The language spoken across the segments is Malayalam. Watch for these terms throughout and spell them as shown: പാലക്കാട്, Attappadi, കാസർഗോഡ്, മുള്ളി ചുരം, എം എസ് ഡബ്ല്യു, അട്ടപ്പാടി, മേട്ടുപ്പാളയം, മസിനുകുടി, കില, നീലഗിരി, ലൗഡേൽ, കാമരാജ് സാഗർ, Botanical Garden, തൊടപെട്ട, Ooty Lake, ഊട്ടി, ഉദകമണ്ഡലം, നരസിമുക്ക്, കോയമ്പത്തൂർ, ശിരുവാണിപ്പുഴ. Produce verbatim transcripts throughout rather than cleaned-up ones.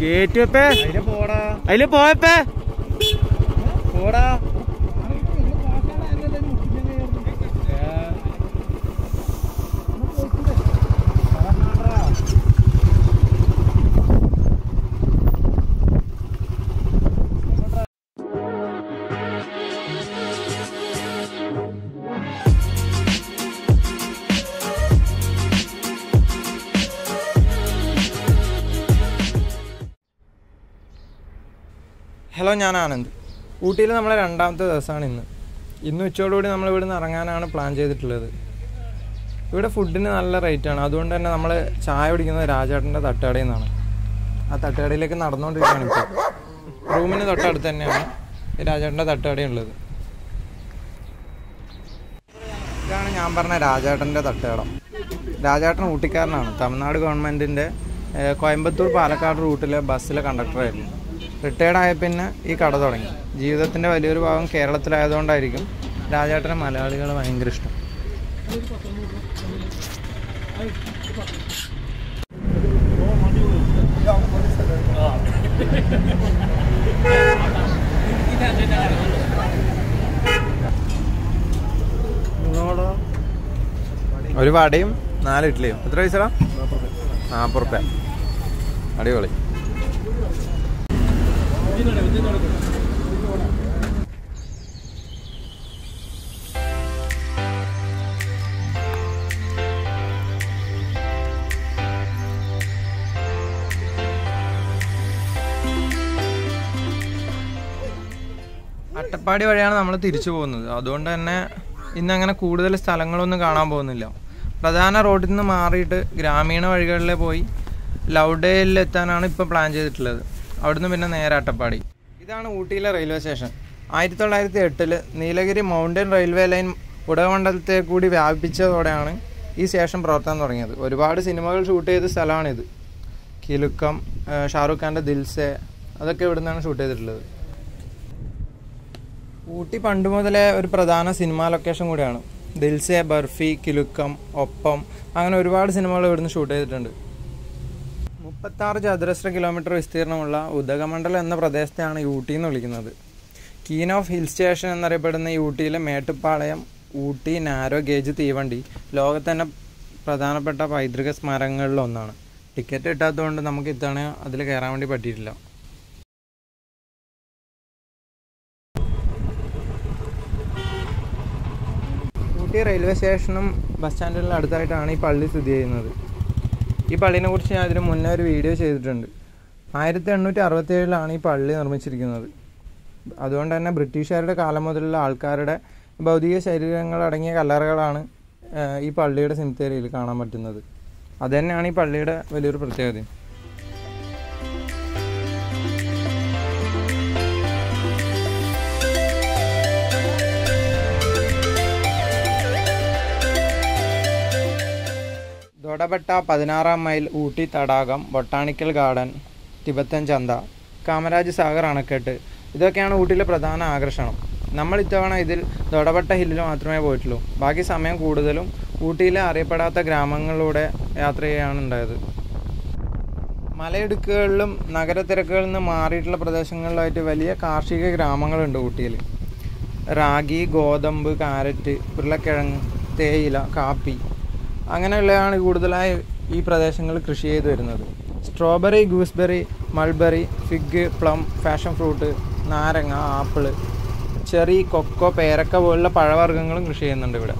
കേറ്റുപ്പേ അയില പോടാ അയില പോയപ്പേ പോടാ ഹലോ ഞാൻ ആനന്ദ് ഊട്ടിയിൽ നമ്മൾ രണ്ടാമത്തെ ദിവസമാണ് ഇന്ന് ഇന്ന് ഉച്ചയോട് കൂടി നമ്മൾ ഇവിടുന്ന് ഇറങ്ങാനാണ് പ്ലാൻ ചെയ്തിട്ടുള്ളത് ഇവിടെ ഫുഡിന് നല്ല റേറ്റാണ് അതുകൊണ്ട് തന്നെ നമ്മൾ ചായ കുടിക്കുന്നത് രാജേട്ടൻ്റെ തട്ടുകടയിൽ നിന്നാണ് ആ തട്ടുകടയിലേക്ക് നടന്നുകൊണ്ടിരിക്കുകയാണ് ഇപ്പോൾ റൂമിന് തൊട്ടടുത്ത് തന്നെയാണ് രാജേട്ടൻ്റെ തട്ടുകടയുള്ളത് ഇതാണ് ഞാൻ പറഞ്ഞ രാജേട്ടൻ്റെ തട്ടുകട രാജേട്ടൻ ഊട്ടിക്കാരനാണ് തമിഴ്നാട് ഗവൺമെൻറ്റിൻ്റെ കോയമ്പത്തൂർ പാലക്കാട് റൂട്ടിലെ ബസ്സിലെ കണ്ടക്ടറായിരുന്നു റിട്ടയർഡായ പിന്നെ ഈ കട തുടങ്ങി ജീവിതത്തിൻ്റെ വലിയൊരു ഭാഗം കേരളത്തിലായതുകൊണ്ടായിരിക്കും രാജേട്ടന് മലയാളികൾ ഭയങ്കര ഇഷ്ടം ഒരു വടയും നാല് ഇഡ്ഡലിയും എത്ര പൈസടാ നാൽപ്പത് റുപ്യ അടിപൊളി അട്ടപ്പാടി വഴിയാണ് നമ്മൾ തിരിച്ചു പോകുന്നത് അതുകൊണ്ട് തന്നെ ഇന്നങ്ങനെ കൂടുതൽ സ്ഥലങ്ങളൊന്നും കാണാൻ പോകുന്നില്ല പ്രധാന റോഡിൽ നിന്ന് മാറിയിട്ട് ഗ്രാമീണ വഴികളിലെ പോയി ലൗഡേലിൽ എത്താനാണ് ഇപ്പോൾ പ്ലാൻ ചെയ്തിട്ടുള്ളത് അവിടുന്ന് പിന്നെ നേരെ അട്ടപ്പാടി ഇതാണ് ഊട്ടിയിലെ റെയിൽവേ സ്റ്റേഷൻ ആയിരത്തി തൊള്ളായിരത്തി എട്ടിൽ നീലഗിരി മൗണ്ടൻ റെയിൽവേ ലൈൻ ഉടമണ്ഡലത്തെ കൂടി വ്യാപിപ്പിച്ചതോടെയാണ് ഈ സ്റ്റേഷൻ പ്രവർത്തനം തുടങ്ങിയത് ഒരുപാട് സിനിമകൾ ഷൂട്ട് ചെയ്ത സ്ഥലമാണിത് കിലുക്കം ഷാറുഖ് ഖാൻ്റെ ദിൽസേ അതൊക്കെ ഇവിടുന്നാണ് ഷൂട്ട് ചെയ്തിട്ടുള്ളത് ഊട്ടി പണ്ട് മുതലേ ഒരു പ്രധാന സിനിമാ ലൊക്കേഷൻ കൂടിയാണ് ദിൽസേ ബർഫി കിലുക്കം ഒപ്പം അങ്ങനെ ഒരുപാട് സിനിമകൾ ഇവിടുന്ന് ഷൂട്ട് ചെയ്തിട്ടുണ്ട് മുപ്പത്താറ് ചതുരശ്ര കിലോമീറ്റർ വിസ്തീർണമുള്ള ഉദകമണ്ഡലം എന്ന പ്രദേശത്തെയാണ് ഈ ഊട്ടി എന്ന് വിളിക്കുന്നത് കീൻ ഓഫ് ഹിൽ സ്റ്റേഷൻ എന്നറിയപ്പെടുന്ന ഈ ഊട്ടിയിലെ മേട്ടുപ്പാളയം ഊട്ടി നാരോ ഗേജ് തീവണ്ടി ലോകത്ത് തന്നെ പ്രധാനപ്പെട്ട പൈതൃക സ്മാരകങ്ങളിലൊന്നാണ് ടിക്കറ്റ് കിട്ടാത്തതുകൊണ്ട് നമുക്ക് ഇത്തവണ അതിൽ കയറാൻ വേണ്ടി പറ്റിയിട്ടില്ല ഊട്ടി റെയിൽവേ സ്റ്റേഷനും ബസ് സ്റ്റാൻഡുകളിലും അടുത്തായിട്ടാണ് ഈ പള്ളി സ്ഥിതി ചെയ്യുന്നത് ഈ പള്ളിനെ കുറിച്ച് ഞാൻ ഇതിന് മുന്നേ ഒരു വീഡിയോ ചെയ്തിട്ടുണ്ട് ആയിരത്തി എണ്ണൂറ്റി അറുപത്തി ഏഴിലാണ് ഈ പള്ളി നിർമ്മിച്ചിരിക്കുന്നത് അതുകൊണ്ട് തന്നെ ബ്രിട്ടീഷുകാരുടെ കാലം മുതലുള്ള ആൾക്കാരുടെ ഭൗതിക ശരീരങ്ങളടങ്ങിയ കല്ലറകളാണ് ഈ പള്ളിയുടെ സിമിത്തേരിയിൽ കാണാൻ പറ്റുന്നത് അതുതന്നെയാണ് ഈ പള്ളിയുടെ വലിയൊരു പ്രത്യേകത തൊടപെട്ട പതിനാറാം മൈൽ ഊട്ടി തടാകം ബൊട്ടാണിക്കൽ ഗാർഡൻ തിബത്തൻ ചന്ത കാമരാജ് സാഗർ അണക്കെട്ട് ഇതൊക്കെയാണ് ഊട്ടിയിലെ പ്രധാന ആകർഷണം നമ്മൾ ഇത്തവണ ഇതിൽ തൊടപെട്ട ഹില്ലിൽ മാത്രമേ പോയിട്ടുള്ളൂ ബാക്കി സമയം കൂടുതലും ഊട്ടിയിലെ അറിയപ്പെടാത്ത ഗ്രാമങ്ങളിലൂടെ യാത്ര ചെയ്യുകയാണ് ഉണ്ടായത് മലയിടുക്കുകളിലും നഗരത്തിരക്കുകളിൽ നിന്ന് മാറിയിട്ടുള്ള പ്രദേശങ്ങളിലായിട്ട് വലിയ കാർഷിക ഗ്രാമങ്ങളുണ്ട് ഊട്ടിയിൽ റാഗി ഗോതമ്പ് കാരറ്റ് ഉരുളക്കിഴങ്ങ് തേയില കാപ്പി അങ്ങനെയുള്ളതാണ് കൂടുതലായി ഈ പ്രദേശങ്ങളിൽ കൃഷി ചെയ്തു വരുന്നത് strawberry gooseberry mulberry fig plum passion fruit നാരങ്ങ ആപ്പിള് ചെറി കൊക്കോ പേരക്ക പോലുള്ള പഴവർഗ്ഗങ്ങളും കൃഷി ചെയ്യുന്നുണ്ട് ഇവിടെ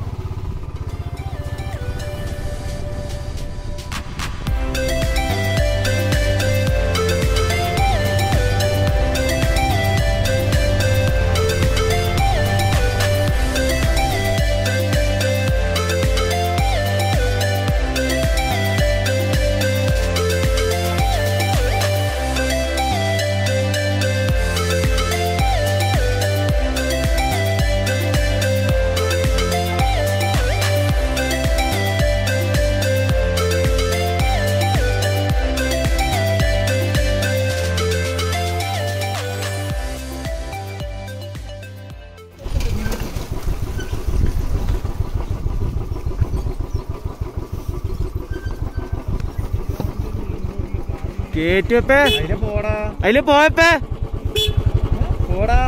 കേറ്റുപ്പേ അയില പോടാ അതില് പോയപ്പോ പോടാ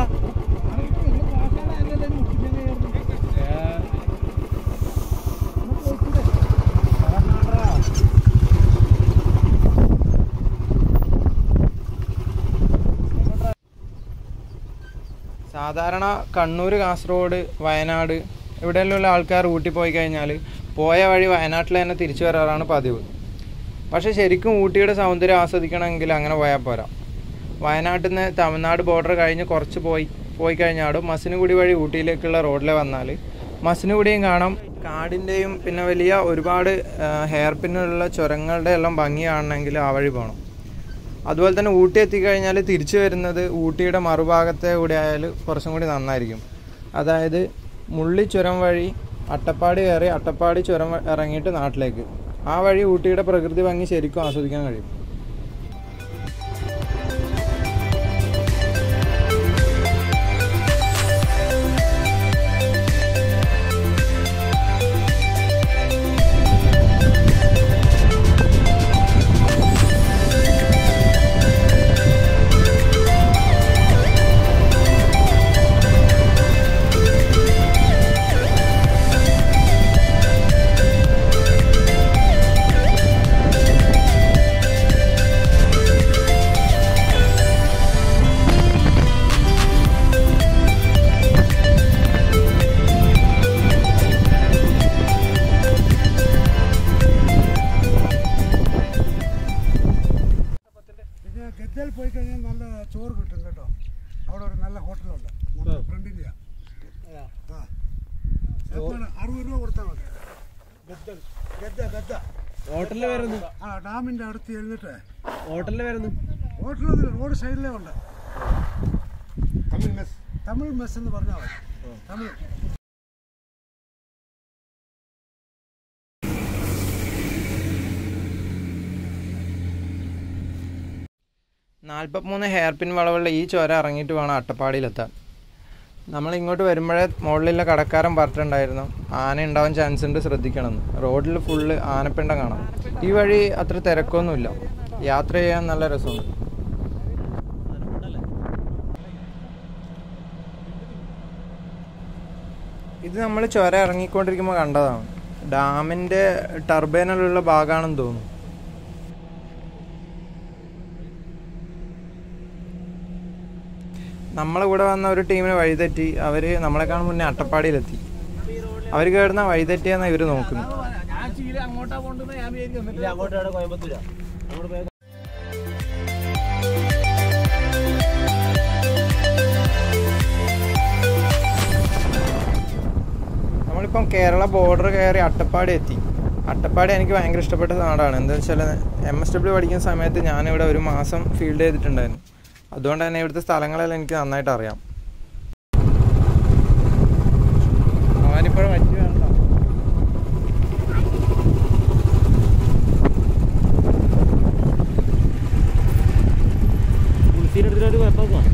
സാധാരണ കണ്ണൂർ കാസർഗോഡ് വയനാട് ഇവിടെയുള്ള ആൾക്കാർ ഊട്ടി പോയി കഴിഞ്ഞാൽ പോയ വഴി വയനാട്ടിൽ തന്നെ തിരിച്ചു വരാറാണ് പതിവ്. പക്ഷേ ശരിക്കും ഊട്ടിയുടെ സൗന്ദര്യം ആസ്വദിക്കണമെങ്കിൽ അങ്ങനെ പോയാൽ പോരാ. വയനാട്ടിൽ നിന്ന് തമിഴ്നാട് ബോർഡർ കഴിഞ്ഞ് കുറച്ച് പോയി പോയി കഴിഞ്ഞാൽ മസിനുകുടി വഴി ഊട്ടിയിലേക്കുള്ള റോഡിൽ വന്നാൽ മസിനുകുടിയും കാണാം, കാടിൻ്റെയും പിന്നെ വലിയ ഒരുപാട് ഹെയർ പിന്നുള്ള ചുരങ്ങളുടെ എല്ലാം ഭംഗി കാണണമെങ്കിൽ ആ വഴി പോകണം. അതുപോലെ തന്നെ ഊട്ടി എത്തിക്കഴിഞ്ഞാൽ തിരിച്ചു വരുന്നത് ഊട്ടിയുടെ മറുഭാഗത്തെ കൂടി ആയാൽ കുറച്ചും കൂടി നന്നായിരിക്കും. അതായത് മുള്ളി ചുരം വഴി അട്ടപ്പാടി കയറി അട്ടപ്പാടി ചുരം ഇറങ്ങിയിട്ട് നാട്ടിലേക്ക്, ആ വഴി ഊട്ടിയുടെ പ്രകൃതി ഭംഗി ശരിക്കും ആസ്വദിക്കാൻ കഴിയും. ഡാമിന്റെ അടുത്ത് എഴുന്നിട്ട് ഹോട്ടലിൽ വരുന്നു. ഹോട്ടലിൽ റോഡ് സൈഡിലേ ഉണ്ട് തമിഴ് മെസ്, തമിഴ് മെസ് എന്ന് പറഞ്ഞാൽ മതി. തമിഴ് നാൽപ്പത്തിമൂന്ന് ഹെയർ പിൻ വളവുള്ള ഈ ചുര ഇറങ്ങിയിട്ട് വേണം അട്ടപ്പാടിയിലെത്താൻ. നമ്മൾ ഇങ്ങോട്ട് വരുമ്പോഴേ മുകളിലുള്ള കടക്കാരൻ പറഞ്ഞിട്ടുണ്ടായിരുന്നു ആന ഉണ്ടാവാൻ ചാൻസ് ഉണ്ട് ശ്രദ്ധിക്കണം, റോഡിൽ ഫുള്ള് ആനപ്പിണ്ടം കാണാം. ഈ വഴി അത്ര തിരക്കൊന്നുമില്ല, യാത്ര ചെയ്യാൻ നല്ല രസമുണ്ട്. ഇത് നമ്മൾ ചുര ഇറങ്ങിക്കൊണ്ടിരിക്കുമ്പോൾ കണ്ടതാണ്, ഡാമിൻ്റെ ടർബൈനിലുള്ള ഭാഗമാണെന്ന് തോന്നുന്നു. നമ്മളെ കൂടെ വന്ന ഒരു ടീമിന് വഴിതെറ്റി, അവർ നമ്മളെക്കാൾ മുന്നേ അട്ടപ്പാടിയിലെത്തി. അവർ കയറുന്ന വഴിതെറ്റിയെന്നാണ് ഇവർ നോക്കുന്നത്. നമ്മളിപ്പം കേരള ബോർഡർ കയറി അട്ടപ്പാടി എത്തി. അട്ടപ്പാടി എനിക്ക് ഭയങ്കര ഇഷ്ടപ്പെട്ട നാടാണ്. എന്താ വെച്ചാൽ എം എസ് ഡബ്ല്യു പഠിക്കുന്ന സമയത്ത് ഞാനിവിടെ ഒരു മാസം ഫീൽഡ് ചെയ്തിട്ടുണ്ടായിരുന്നു. അതുകൊണ്ട് തന്നെ ഇവിടുത്തെ സ്ഥലങ്ങളെല്ലാം എനിക്ക് നന്നായിട്ട് അറിയാം. അവനിപ്പോഴും പറ്റി വേണ്ട. കുളിച്ചിട്ടെടുത്തിട്ട് കുഴപ്പമാണ്.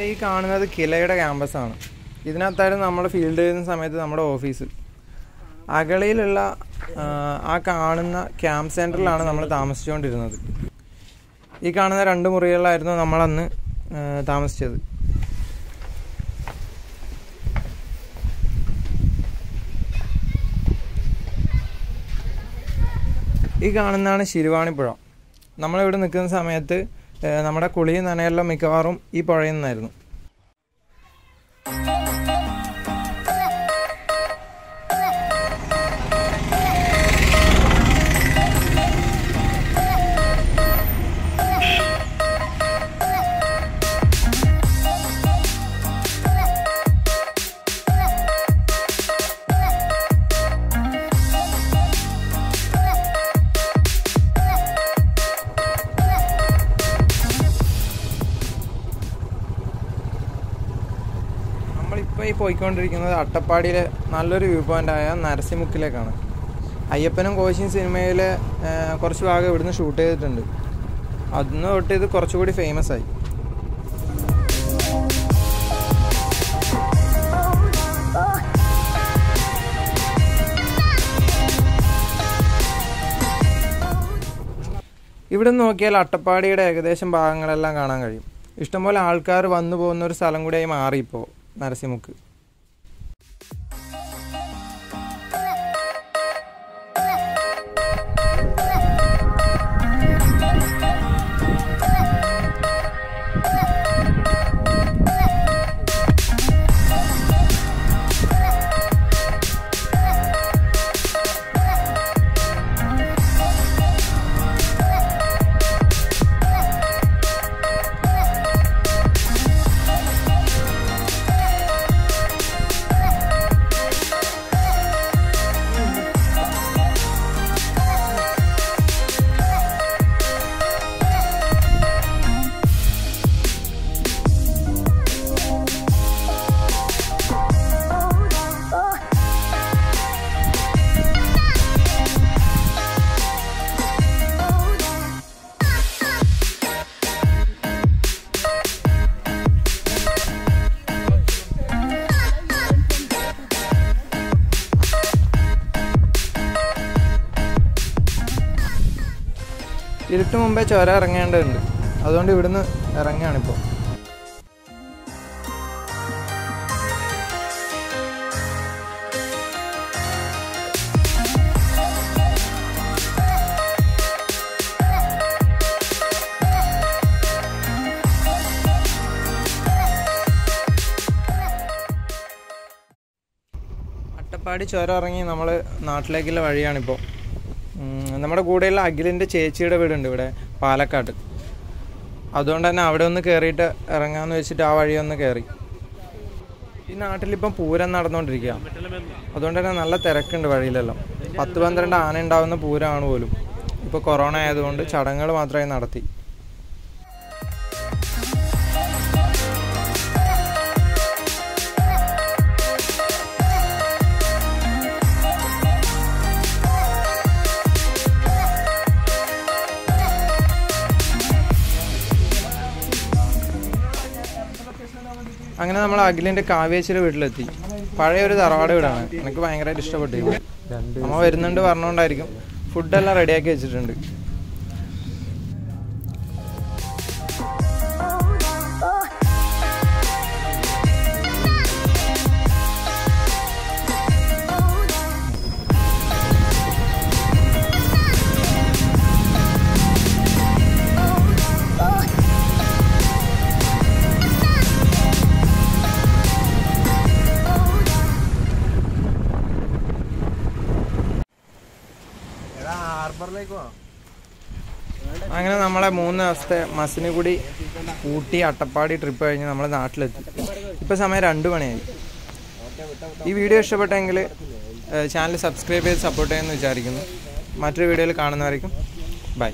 ഈ കാണുന്നത് കിലയുടെ ക്യാമ്പസാണ്. ഇതിനകത്തായിരുന്നു നമ്മൾ ഫീൽഡ് ചെയ്യുന്ന സമയത്ത് നമ്മുടെ ഓഫീസ്. അകലയിലുള്ള ആ കാണുന്ന ക്യാമ്പ് സെൻറ്ററിലാണ് നമ്മൾ താമസിച്ചുകൊണ്ടിരുന്നത്. ഈ കാണുന്ന രണ്ട് മുറികളിലായിരുന്നു നമ്മളന്ന് താമസിച്ചത്. ഈ കാണുന്നതാണ് ശിരുവാണിപ്പുഴ. നമ്മളിവിടെ നിൽക്കുന്ന സമയത്ത് നമ്മുടെ കുളിയും നനയെല്ലാം മിക്കവാറും ഈ പുഴയിൽ നിന്നായിരുന്നു. പോയിക്കൊണ്ടിരിക്കുന്നത് അട്ടപ്പാടിയിലെ നല്ലൊരു വ്യൂ പോയിൻ്റായ നരസിമുക്കിലേക്കാണ്. അയ്യപ്പനും കോശിയും സിനിമയിലെ കുറച്ച് ഭാഗം ഇവിടുന്ന് ഷൂട്ട് ചെയ്തിട്ടുണ്ട്. അതിന്ന് തൊട്ട് ഇത് കുറച്ചുകൂടി ഫേമസ് ആയി. ഇവിടെ നോക്കിയാൽ അട്ടപ്പാടിയുടെ ഏകദേശം ഭാഗങ്ങളെല്ലാം കാണാൻ കഴിയും. ഇഷ്ടംപോലെ ആൾക്കാർ വന്നു പോകുന്ന ഒരു സ്ഥലം കൂടിയായി മാറിയിപ്പോൾ നരസിമുക്ക്. ഇരുട്ട് മുമ്പേ ചുരം ഇറങ്ങേണ്ടതുണ്ട്, അതുകൊണ്ട് ഇവിടുന്ന് ഇറങ്ങുകയാണിപ്പോൾ. അട്ടപ്പാടി ചുരം ഇറങ്ങി നമ്മൾ നാട്ടിലേക്കുള്ള വഴിയാണിപ്പോൾ. നമ്മുടെ കൂടെയുള്ള അഖിലിൻ്റെ ചേച്ചിയുടെ വീടുണ്ട് ഇവിടെ പാലക്കാട്. അതുകൊണ്ട് തന്നെ അവിടെ ഒന്ന് കയറിയിട്ട് ഇറങ്ങാമെന്ന് വെച്ചിട്ട് ആ വഴി ഒന്ന് കയറി. ഈ നാട്ടിലിപ്പം പൂരം നടന്നുകൊണ്ടിരിക്കുക, അതുകൊണ്ട് തന്നെ നല്ല തിരക്കുണ്ട് വഴിയിലെല്ലാം. പത്ത് പന്ത്രണ്ട് ആന ഉണ്ടാവുന്ന പൂരമാണ് പോലും. ഇപ്പോൾ കൊറോണ ആയതുകൊണ്ട് ചടങ്ങുകൾ മാത്രമേ നടത്തി. അങ്ങനെ നമ്മൾ അഖിലിൻ്റെ കാവേശ്വര വീട്ടിലെത്തി. പഴയ ഒരു തറവാട് വീടാണ്, എനിക്ക് ഭയങ്കരമായിട്ട് ഇഷ്ടപ്പെട്ടു. അമ്മ വരുന്നുണ്ട് പറഞ്ഞുകൊണ്ടായിരിക്കും ഫുഡെല്ലാം റെഡിയാക്കി വെച്ചിട്ടുണ്ട്. അങ്ങനെ നമ്മളെ മൂന്ന് ദിവസത്തെ മസിനുകുടി ഊട്ടി അട്ടപ്പാടി ട്രിപ്പ് കഴിഞ്ഞ് നമ്മൾ നാട്ടിലെത്തി. ഇപ്പോൾ സമയം രണ്ട് മണിയായി. ഈ വീഡിയോ ഇഷ്ടപ്പെട്ടെങ്കിൽ ചാനൽ സബ്സ്ക്രൈബ് ചെയ്ത് സപ്പോർട്ട് ചെയ്യാമെന്ന് വിചാരിക്കുന്നു. മറ്റൊരു വീഡിയോയിൽ കാണുന്നവരേക്കും ബൈ.